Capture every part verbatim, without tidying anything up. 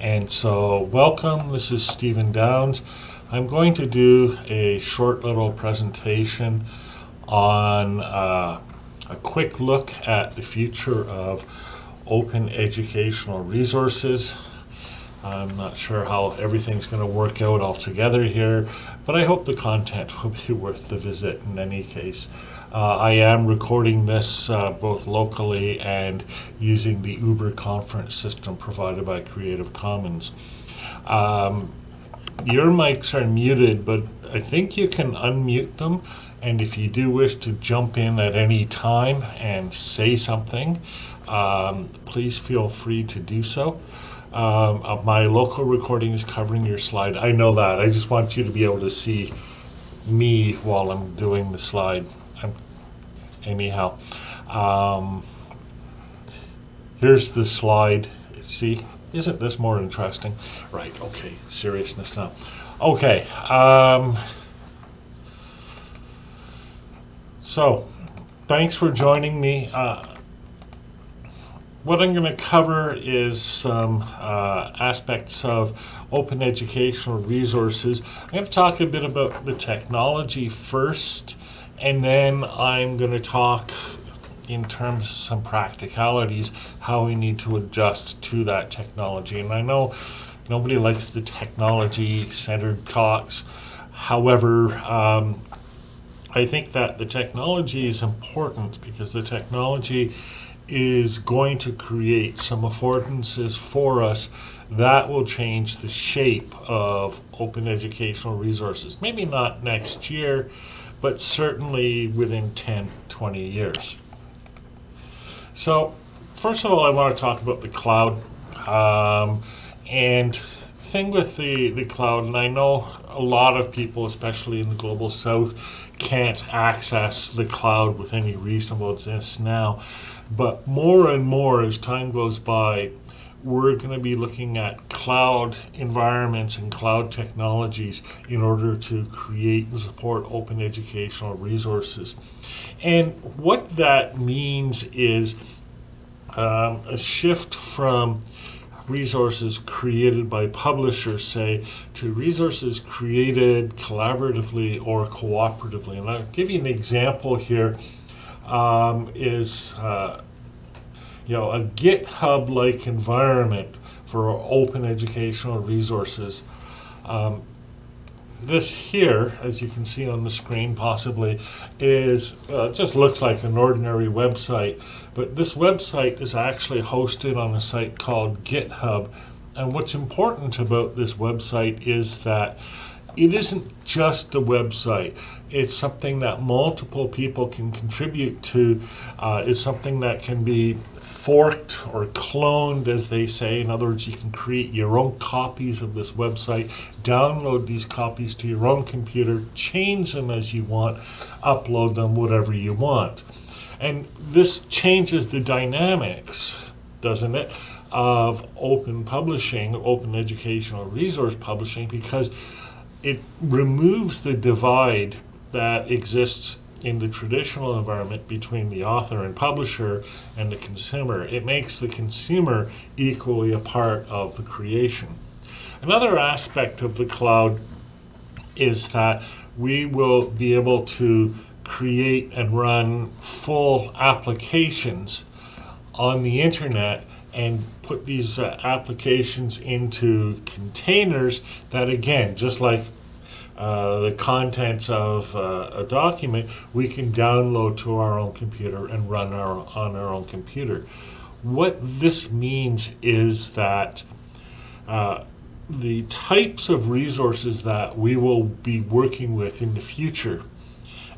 And so welcome, this is Stephen Downes. I'm going to do a short little presentation on uh, a quick look at the future of open educational resources. I'm not sure how everything's going to work out altogether here, but I hope the content will be worth the visit in any case. Uh, I am recording this uh, both locally and using the Uber conference system provided by Creative Commons. Um, your mics are muted, but I think you can unmute them. And if you do wish to jump in at any time and say something, um, please feel free to do so. Um, my local recording is covering your slide. I know that. I just want you to be able to see me while I'm doing the slide. Anyhow, um, here's the slide. See, isn't this more interesting? Right, okay, seriousness now. Okay, um, so thanks for joining me. Uh, what I'm going to cover is some uh, aspects of open educational resources. I'm going to talk a bit about the technology first. And then I'm going to talk in terms of some practicalities, how we need to adjust to that technology. And I know nobody likes the technology-centered talks. However, um, I think that the technology is important because the technology is going to create some affordances for us that will change the shape of open educational resources. Maybe not next year, but certainly within ten, twenty years. So first of all, I want to talk about the cloud. Um, and thing with the, the cloud, and I know a lot of people, especially in the Global South, can't access the cloud with any reasonableness now. But more and more as time goes by, we're going to be looking at cloud environments and cloud technologies in order to create and support open educational resources. And what that means is um, a shift from resources created by publishers, say, to resources created collaboratively or cooperatively. And I'll give you an example here um, is uh, you know, a GitHub-like environment for open educational resources. Um, this here, as you can see on the screen possibly, is uh, just looks like an ordinary website, but this website is actually hosted on a site called GitHub. And what's important about this website is that it isn't just a website. It's something that multiple people can contribute to. Uh, it's something that can be forked or cloned, as they say. In other words, you can create your own copies of this website, download these copies to your own computer, change them as you want, upload them, whatever you want. And this changes the dynamics, doesn't it, of open publishing, open educational resource publishing, because it removes the divide that exists in the traditional environment between the author and publisher and the consumer. It makes the consumer equally a part of the creation. Another aspect of the cloud is that we will be able to create and run full applications on the internet and put these uh, applications into containers that, again, just like Uh, the contents of uh, a document, we can download to our own computer and run our, on our own computer. What this means is that uh, the types of resources that we will be working with in the future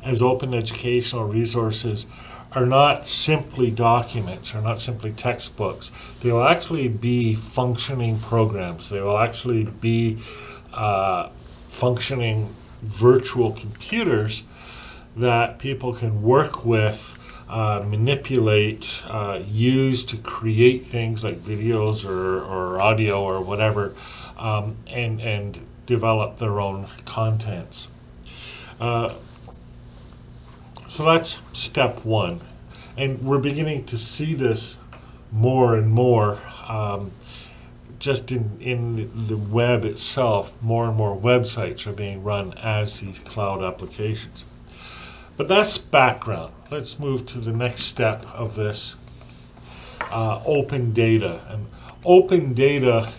as open educational resources are not simply documents, are not simply textbooks. They will actually be functioning programs. They will actually be uh, functioning virtual computers that people can work with, uh, manipulate, uh, use to create things like videos or, or audio or whatever, um, and, and develop their own contents. Uh, so that's step one. And we're beginning to see this more and more. Um, just in, in the web itself, more and more websites are being run as these cloud applications. But that's background. Let's move to the next step of this, uh, open data. And open data,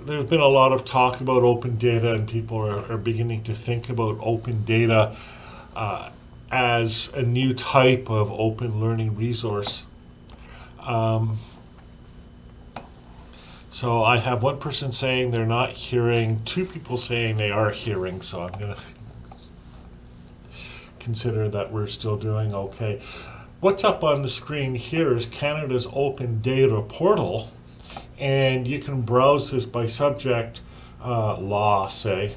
there's been a lot of talk about open data, and people are, are beginning to think about open data uh, as a new type of open learning resource. Um, so I have one person saying they're not hearing, two people saying they are hearing, so I'm going to consider that we're still doing okay. What's up on the screen here is Canada's Open Data Portal, and you can browse this by subject, uh, law, say,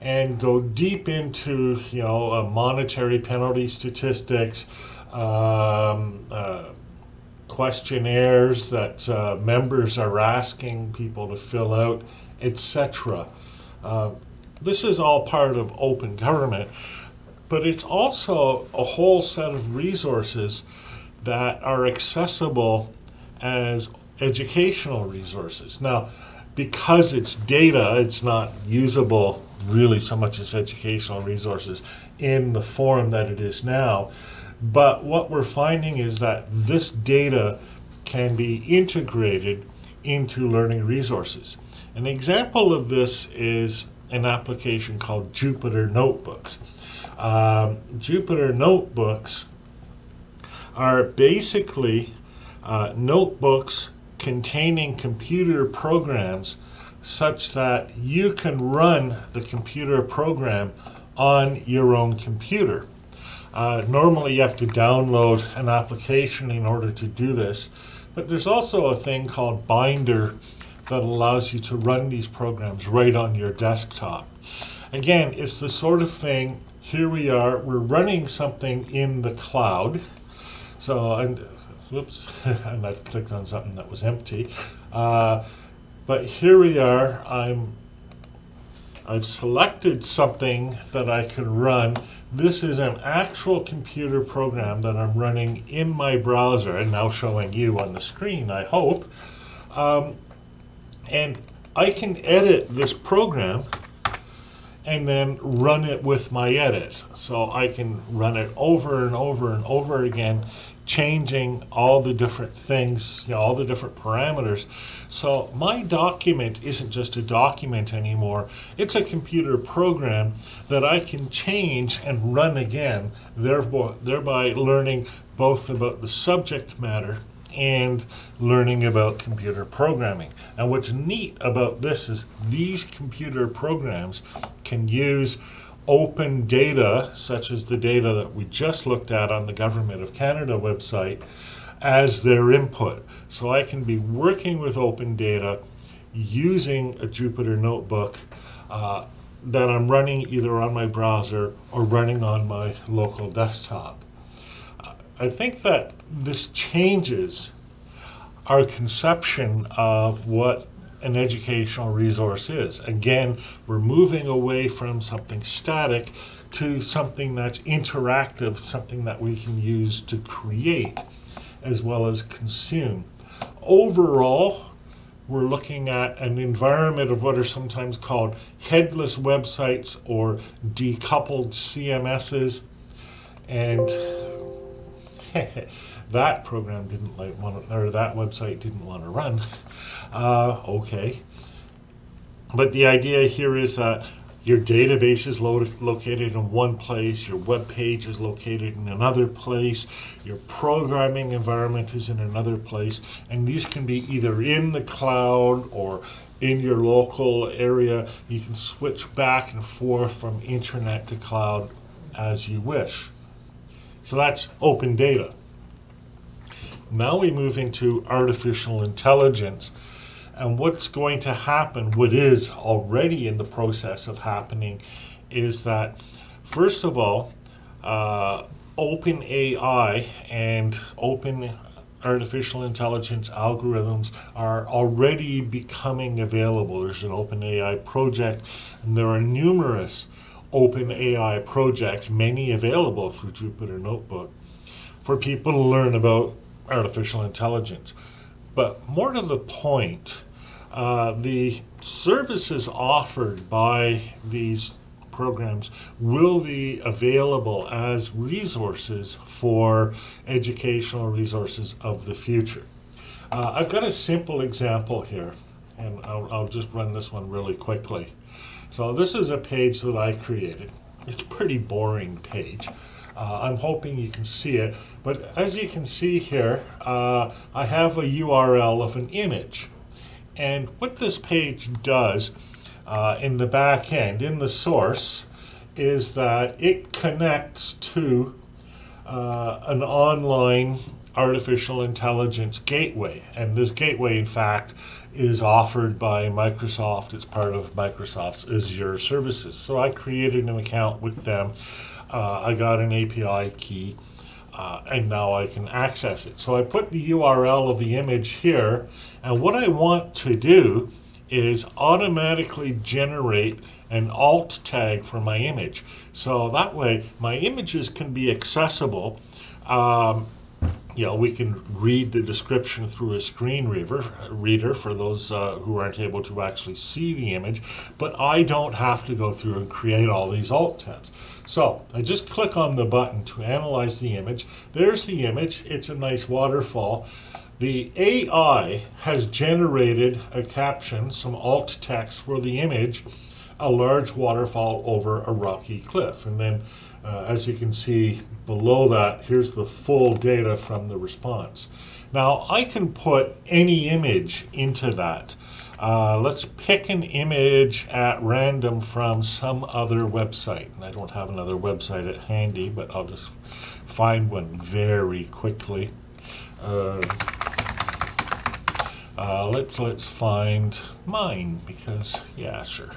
and go deep into, you know, uh, monetary penalty statistics, um, uh, questionnaires that uh, members are asking people to fill out, et cetera. Uh, this is all part of open government. But it's also a whole set of resources that are accessible as educational resources. Now, because it's data, it's not usable really so much as educational resources in the form that it is now. But what we're finding is that this data can be integrated into learning resources. An example of this is an application called Jupyter Notebooks. Um, Jupyter Notebooks are basically uh, notebooks containing computer programs such that you can run the computer program on your own computer. Uh, normally you have to download an application in order to do this, but there's also a thing called Binder that allows you to run these programs right on your desktop. Again, it's the sort of thing. Here we are, we're running something in the cloud. So, and whoops, and I've clicked on something that was empty. Uh, but here we are, I'm, I've selected something that I can run. This is an actual computer program that I'm running in my browser, and now showing you on the screen, I hope. Um, and I can edit this program and then run it with my edit. So I can run it over and over and over again, changing all the different things, you know, all the different parameters. So my document isn't just a document anymore. It's a computer program that I can change and run again, thereby, thereby learning both about the subject matter and learning about computer programming. And what's neat about this is these computer programs can use open data, such as the data that we just looked at on the Government of Canada website, as their input. So I can be working with open data using a Jupyter Notebook uh, that I'm running either on my browser or running on my local desktop. I think that this changes our conception of what an educational resource is. Again, we're moving away from something static to something that's interactive, something that we can use to create as well as consume. Overall, we're looking at an environment of what are sometimes called headless websites or decoupled C M Ss, and that program didn't like one, or that website didn't want to run. Uh, okay. But the idea here is that your database is lo located in one place, your web page is located in another place, your programming environment is in another place, and these can be either in the cloud or in your local area. You can switch back and forth from internet to cloud as you wish. So that's open data. Now we move into artificial intelligence and what's going to happen, what is already in the process of happening, is that, first of all, uh, open A I and open artificial intelligence algorithms are already becoming available. There's an open A I project, and there are numerous open A I projects, many available through Jupyter Notebook, for people to learn about artificial intelligence. But more to the point, uh, the services offered by these programs will be available as resources for educational resources of the future. Uh, I've got a simple example here, and I'll, I'll just run this one really quickly. So this is a page that I created. It's a pretty boring page. Uh, I'm hoping you can see it, but as you can see here, uh, I have a U R L of an image. And what this page does uh, in the back end, in the source, is that it connects to uh, an online artificial intelligence gateway. And this gateway, in fact, is offered by Microsoft. It's part of Microsoft's Azure services. So I created an account with them. Uh, I got an A P I key, uh, and now I can access it. So I put the U R L of the image here, and what I want to do is automatically generate an alt tag for my image. So that way, my images can be accessible. Um, you know, we can read the description through a screen reader, reader for those uh, who aren't able to actually see the image, but I don't have to go through and create all these alt tabs. So I just click on the button to analyze the image. There's the image. It's a nice waterfall. The A I has generated a caption, some alt text for the image, a large waterfall over a rocky cliff. And then uh, as you can see below that, here's the full data from the response. Now I can put any image into that. Uh, let's pick an image at random from some other website. And I don't have another website at handy, but I'll just find one very quickly. Uh, uh, let's let's find mine, because yeah, sure.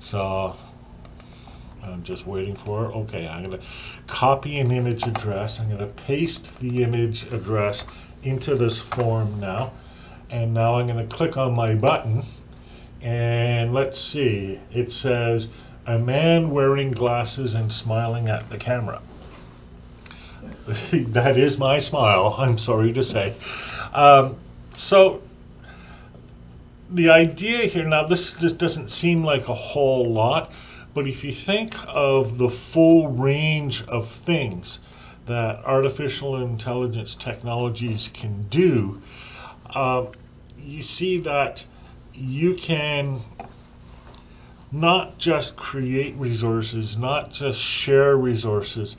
So I'm just waiting for it. Okay, I'm gonna copy an image address. I'm gonna paste the image address into this form now. And now I'm going to click on my button, and let's see, it says a man wearing glasses and smiling at the camera. That is my smile, I'm sorry to say. Um, so the idea here, now this, this doesn't seem like a whole lot, but if you think of the full range of things that artificial intelligence technologies can do, Uh, you see that you can not just create resources, not just share resources,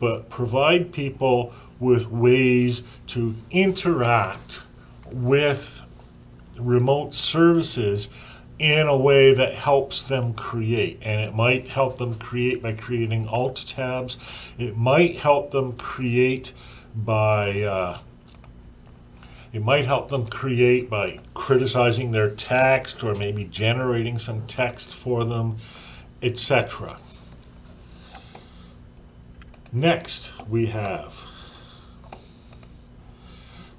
but provide people with ways to interact with remote services in a way that helps them create. And it might help them create by creating alt tabs. It might help them create by... Uh, It might help them create by criticizing their text, or maybe generating some text for them, et cetera. Next, we have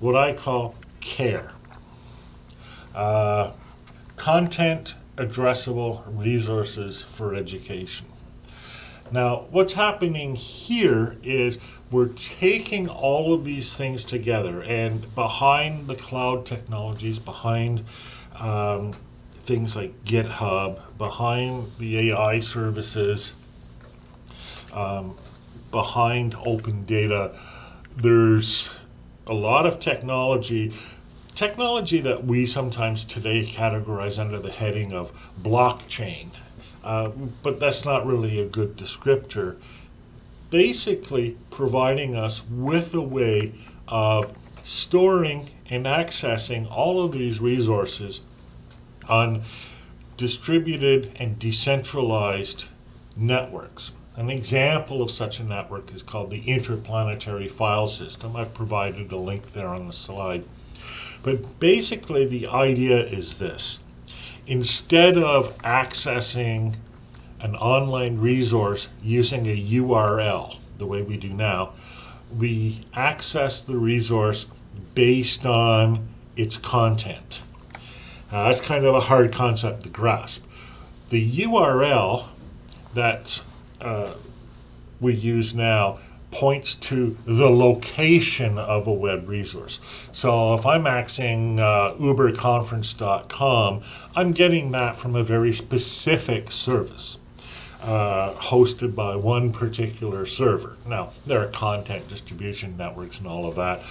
what I call CARE. Uh, content Addressable Resources for Education. Now, what's happening here is we're taking all of these things together, and behind the cloud technologies, behind um, things like GitHub, behind the A I services, um, behind open data, there's a lot of technology, technology that we sometimes today categorize under the heading of blockchain. Uh, but that's not really a good descriptor, basically providing us with a way of storing and accessing all of these resources on distributed and decentralized networks. An example of such a network is called the Interplanetary File System. I've provided a link there on the slide. But basically the idea is this. Instead of accessing an online resource using a U R L, the way we do now, we access the resource based on its content. Uh, that's kind of a hard concept to grasp. The U R L that uh, we use now points to the location of a web resource. So if I'm accessing uh, uber conference dot com, I'm getting that from a very specific service uh, hosted by one particular server. Now, there are content distribution networks and all of that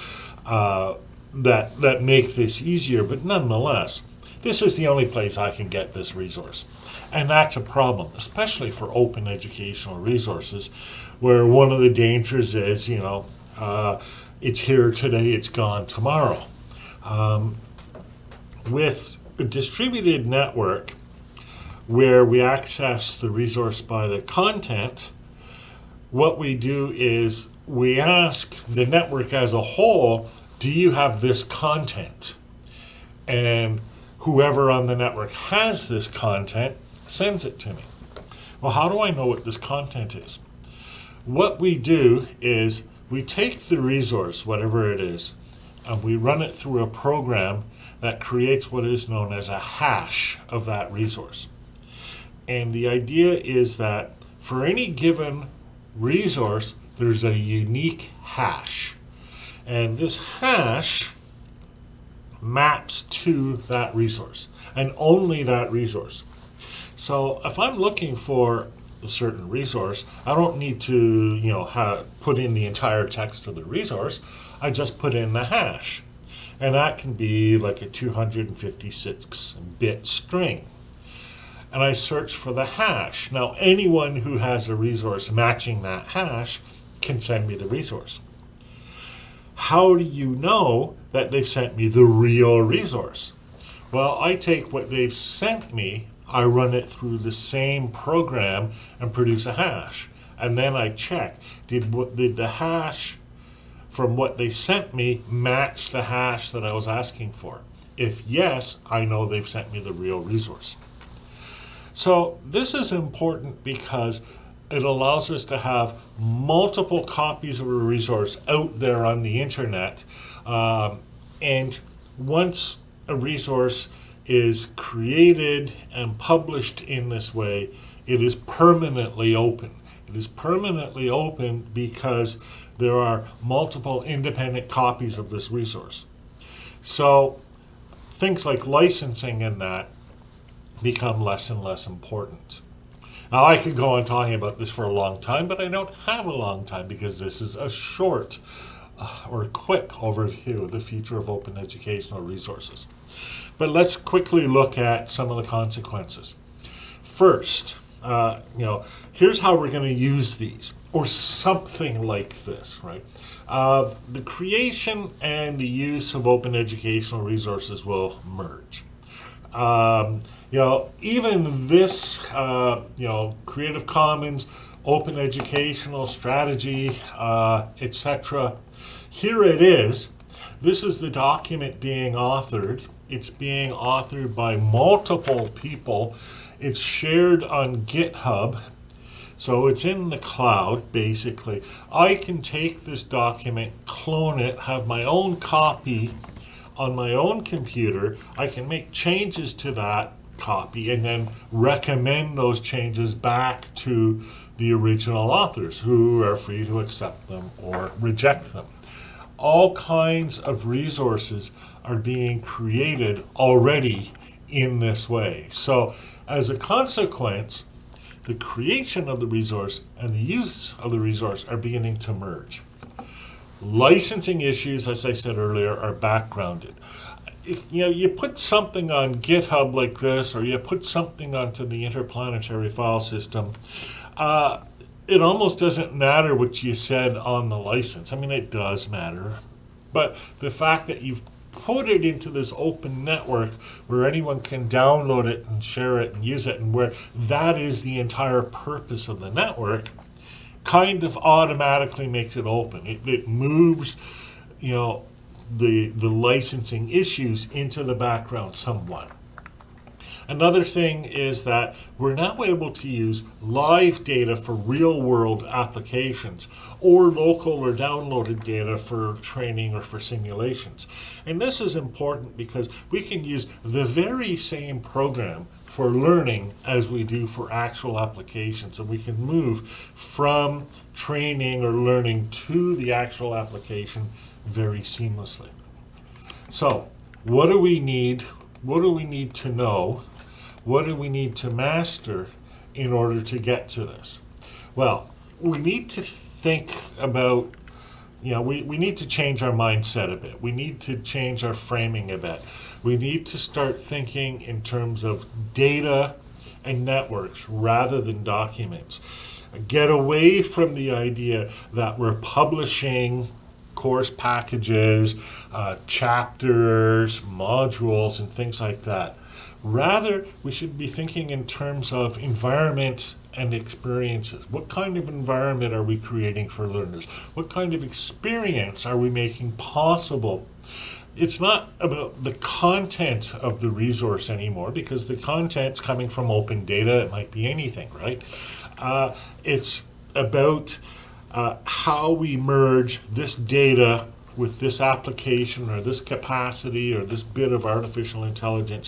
uh, that, that make this easier, but nonetheless, this is the only place I can get this resource. And that's a problem, especially for open educational resources, where one of the dangers is, you know, uh, it's here today, it's gone tomorrow. Um, with a distributed network where we access the resource by the content, what we do is we ask the network as a whole, do you have this content? And whoever on the network has this content sends it to me. Well, how do I know what this content is? What we do is we take the resource, whatever it is, and we run it through a program that creates what is known as a hash of that resource. And the idea is that for any given resource, there's a unique hash. And this hash maps to that resource, and only that resource. So if I'm looking for a certain resource, I don't need to, you know, ha put in the entire text of the resource. I just put in the hash. And that can be like a two hundred fifty-six bit string. And I search for the hash. Now, anyone who has a resource matching that hash can send me the resource. How do you know that they've sent me the real resource? Well, I take what they've sent me, I run it through the same program and produce a hash. And then I check, did, what, did the hash from what they sent me match the hash that I was asking for? If yes, I know they've sent me the real resource. So this is important because it allows us to have multiple copies of a resource out there on the internet. Um, and once a resource is created and published in this way, it is permanently open. It is permanently open because there are multiple independent copies of this resource. So things like licensing and that become less and less important. Now, I could go on talking about this for a long time, but I don't have a long time because this is a short uh, or quick overview of the future of open educational resources. But let's quickly look at some of the consequences. First, uh, you know, here's how we're going to use these, or something like this, right? Uh, the creation and the use of open educational resources will merge. Um, you know, even this, uh, you know, Creative Commons, open educational strategy, uh, et cetera. Here it is. This is the document being authored. It's being authored by multiple people. It's shared on GitHub. So it's in the cloud, basically. I can take this document, clone it, have my own copy on my own computer. I can make changes to that copy and then recommend those changes back to the original authors, who are free to accept them or reject them. All kinds of resources are being created already in this way. So as a consequence, the creation of the resource and the use of the resource are beginning to merge. Licensing issues, as I said earlier, are backgrounded. You know, you put something on GitHub like this, or you put something onto the Interplanetary File System, uh, it almost doesn't matter what you said on the license. I mean, it does matter. But the fact that you've put it into this open network where anyone can download it and share it and use it, and where that is the entire purpose of the network, kind of automatically makes it open. It, it moves, you know, the, the licensing issues into the background somewhat. Another thing is that we're now able to use live data for real-world applications, or local or downloaded data for training or for simulations. And this is important because we can use the very same program for learning as we do for actual applications. And we can move from training or learning to the actual application very seamlessly. So what do we need? What do we need to know? What do we need to master in order to get to this? Well, we need to think about, you know, we, we need to change our mindset a bit. We need to change our framing a bit. We need to start thinking in terms of data and networks rather than documents. Get away from the idea that we're publishing course packages, uh, chapters, modules, and things like that. Rather, we should be thinking in terms of environments and experiences. What kind of environment are we creating for learners? What kind of experience are we making possible? It's not about the content of the resource anymore, because the content's coming from open data. It might be anything, right? Uh, it's about Uh, how we merge this data with this application or this capacity or this bit of artificial intelligence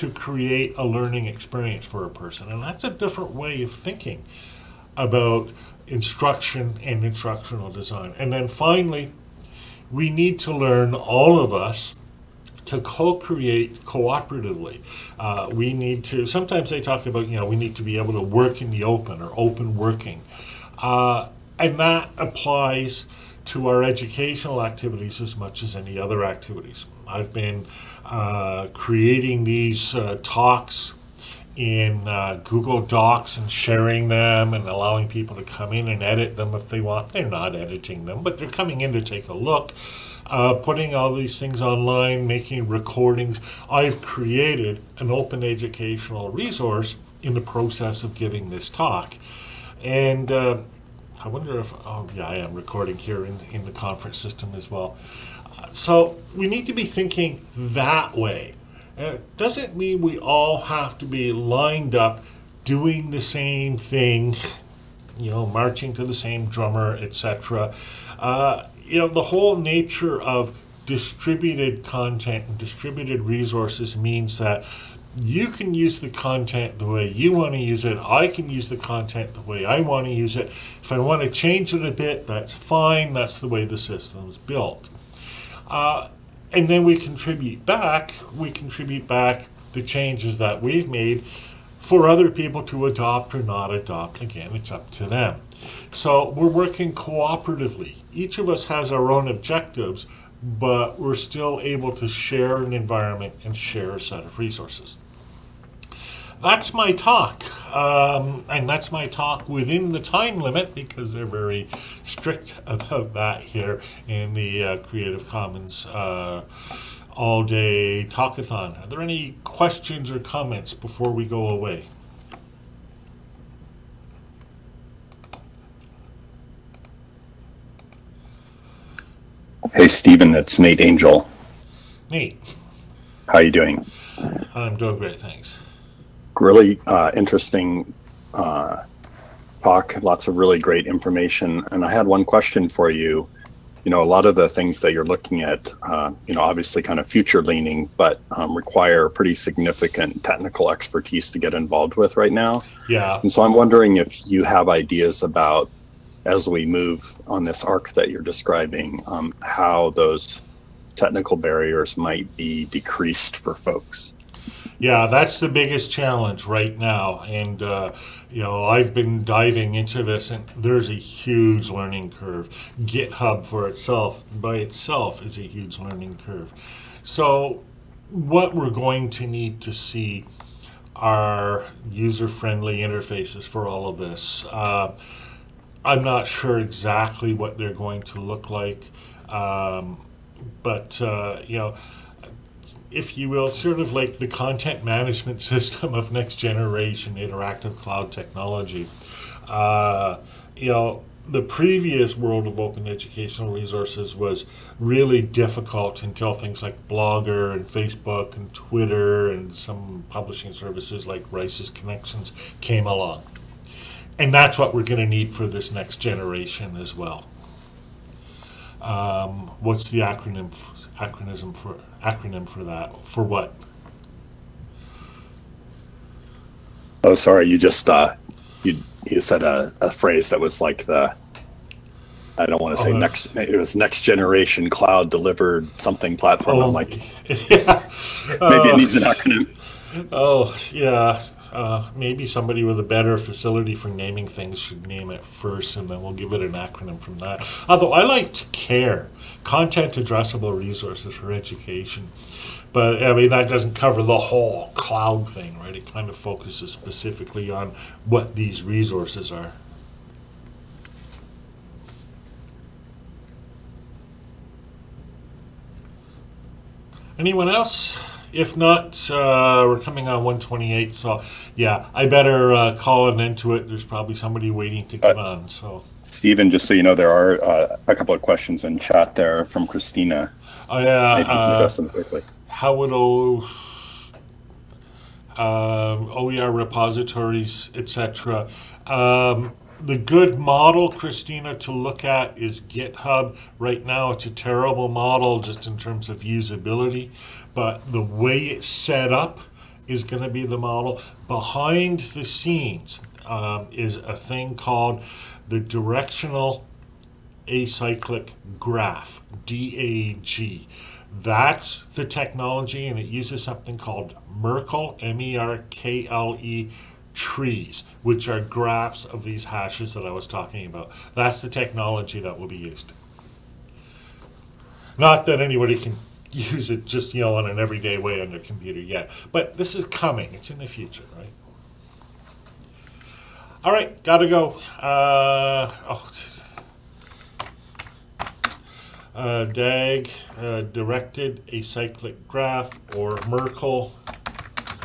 to create a learning experience for a person. And that's a different way of thinking about instruction and instructional design. And then finally, we need to learn, all of us, to co-create cooperatively. Uh, we need to, sometimes they talk about, you know, we need to be able to work in the open or open working. Uh, And that applies to our educational activities as much as any other activities. I've been uh, creating these uh, talks in uh, Google Docs and sharing them and allowing people to come in and edit them if they want. They're not editing them, but they're coming in to take a look. Uh, putting all these things online, making recordings. I've created an open educational resource in the process of giving this talk. And uh, I wonder if, oh yeah, I am recording here in, in the conference system as well. Uh, so we need to be thinking that way. And it doesn't mean we all have to be lined up doing the same thing, you know, marching to the same drummer, et cetera. Uh, you know, the whole nature of distributed content and distributed resources means that you can use the content the way you want to use it. I can use the content the way I want to use it. If I want to change it a bit, that's fine. That's the way the system's built. Uh, and then we contribute back. We contribute back the changes that we've made for other people to adopt or not adopt. Again, it's up to them. So we're working cooperatively. Each of us has our own objectives, but we're still able to share an environment and share a set of resources. That's my talk, um, and that's my talk within the time limit, because they're very strict about that here in the uh, Creative Commons uh, all-day talkathon. Are there any questions or comments before we go away? Hey Stephen, it's Nate Angel. Nate. How are you doing? I'm doing great, thanks. Really uh, interesting uh, talk, lots of really great information. And I had one question for you. You know, a lot of the things that you're looking at, uh, you know, obviously kind of future leaning, but um, require pretty significant technical expertise to get involved with right now. Yeah. And so I'm wondering if you have ideas about, as we move on this arc that you're describing, um, how those technical barriers might be decreased for folks. Yeah, that's the biggest challenge right now. And, uh, you know, I've been diving into this, and there's a huge learning curve. GitHub for itself, by itself, is a huge learning curve. So what we're going to need to see are user-friendly interfaces for all of this. Uh, I'm not sure exactly what they're going to look like, um, but, uh, you know, if you will, sort of like the content management system of next generation interactive cloud technology. Uh, you know, the previous world of open educational resources was really difficult until things like Blogger and Facebook and Twitter and some publishing services like Rice's Connections came along. And that's what we're going to need for this next generation as well. Um, what's the acronym acronym for acronym for that? For what? Oh, sorry, you just uh, you you said a, a phrase that was like the, I don't want to say oh, next. It was next generation cloud delivered something platform. Oh, I'm like, yeah. Maybe uh, it needs an acronym. Oh yeah, uh, maybe somebody with a better facility for naming things should name it first, and then we'll give it an acronym from that. Although I liked CARE, Content Addressable Resources for Education. But I mean, that doesn't cover the whole cloud thing, right? It kind of focuses specifically on what these resources are. Anyone else? If not, uh, we're coming on one twenty-eight, so yeah, I better uh, call an end to it. There's probably somebody waiting to come uh, on. So, Stephen, just so you know, there are uh, a couple of questions in chat there from Christina. Oh yeah. Maybe you can address them quickly. How would o, um, O E R repositories, et cetera. Um, the good model, Christina, to look at is GitHub. Right now, it's a terrible model just in terms of usability, but the way it's set up is going to be the model. Behind the scenes um, is a thing called the Directional Acyclic Graph, D A G. That's the technology, and it uses something called Merkle, M E R K L E, trees, which are graphs of these hashes that I was talking about. That's the technology that will be used. Not that anybody can use it just, you know, in an everyday way on their computer yet, but this is coming. It's in the future, right? All right, gotta go. Uh, oh. Uh, D A G, uh, Directed Acyclic Graph, or Merkle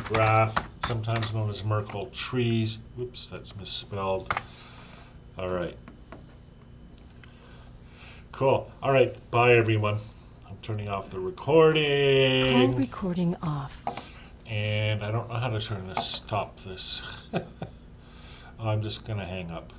graph, sometimes known as Merkle trees. Oops, that's misspelled. All right. Cool. All right. Bye, everyone. I'm turning off the recording. Call recording off. And I don't know how to turn this, stop this. I'm just going to hang up.